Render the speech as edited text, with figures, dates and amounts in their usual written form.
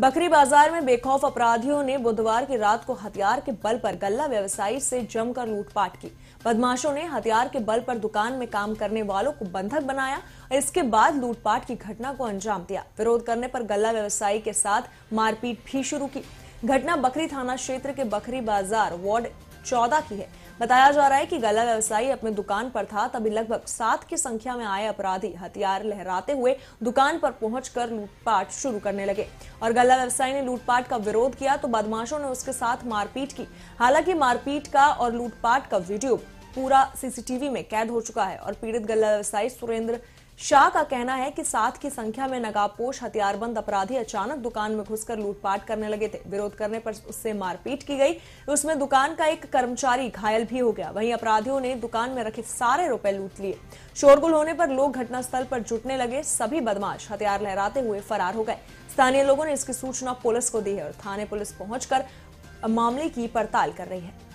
बकरी बाजार में बेखौफ अपराधियों ने बुधवार की रात को हथियार के बल पर गल्ला व्यवसायी से जमकर लूटपाट की। बदमाशों ने हथियार के बल पर दुकान में काम करने वालों को बंधक बनाया और इसके बाद लूटपाट की घटना को अंजाम दिया। विरोध करने पर गल्ला व्यवसायी के साथ मारपीट भी शुरू की। घटना बकरी थाना क्षेत्र के बकरी बाजार वार्ड 14 की है। बताया जा रहा है कि गल्ला व्यवसायी अपने दुकान पर था, तभी लगभग 7 की संख्या में आए अपराधी हथियार लहराते हुए दुकान पर पहुंचकर लूटपाट शुरू करने लगे और गल्ला व्यवसायी ने लूटपाट का विरोध किया तो बदमाशों ने उसके साथ मारपीट की। हालांकि मारपीट का और लूटपाट का वीडियो पूरा सीसीटीवी में कैद हो चुका है और पीड़ित गल्ला व्यवसायी सुरेंद्र शाह का कहना है कि 7 की संख्या में नकाबपोश हथियारबंद अपराधी अचानक दुकान में घुसकर लूटपाट करने लगे थे। विरोध करने पर उससे मारपीट की गई, उसमें दुकान का एक कर्मचारी घायल भी हो गया। वहीं अपराधियों ने दुकान में रखे सारे रुपए लूट लिए। शोरगुल होने पर लोग घटनास्थल पर जुटने लगे। सभी बदमाश हथियार लहराते हुए फरार हो गए। स्थानीय लोगों ने इसकी सूचना पुलिस को दी है और थाने पुलिस पहुंचकर मामले की पड़ताल कर रही है।